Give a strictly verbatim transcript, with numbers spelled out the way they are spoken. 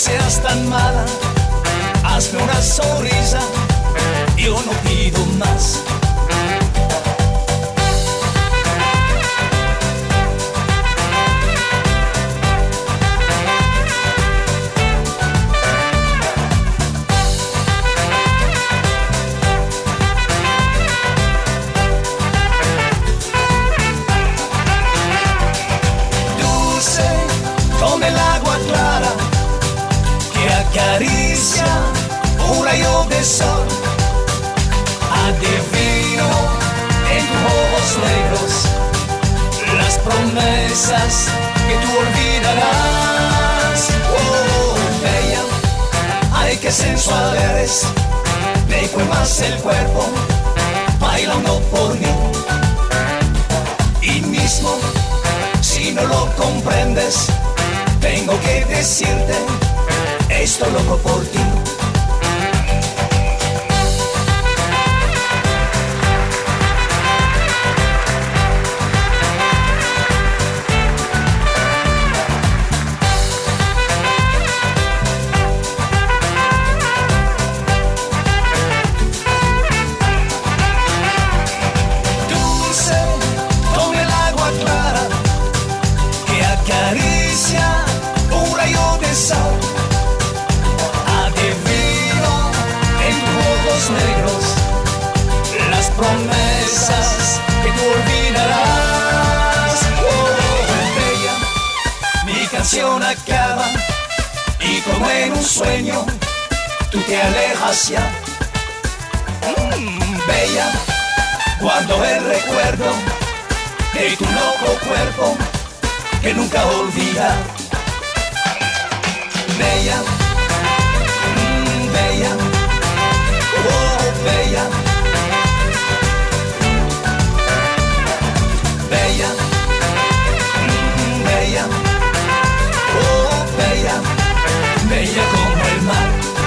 seas tan mala, hazme una sonrisa, yo no pido más. Caricia, un rayo de sol, adivino en tus ojos negros las promesas que tú olvidarás. Oh, Bella, ay qué sensual eres, me quemas el cuerpo bailando por mí. Y mismo si no lo comprendes, tengo que decirte, estoy loco por ti. Dulce como el agua clara que acaricia un rayo de sol. Negros, las promesas que tú olvidarás. Oh, Bella, mi canción acaba y como en un sueño tú te alejas ya. mm, Bella, guardo el recuerdo de tu loco cuerpo que nunca olvida. Bella, mm, Bella. Bella, Bella, Bella, oh Bella, Bella como el mar.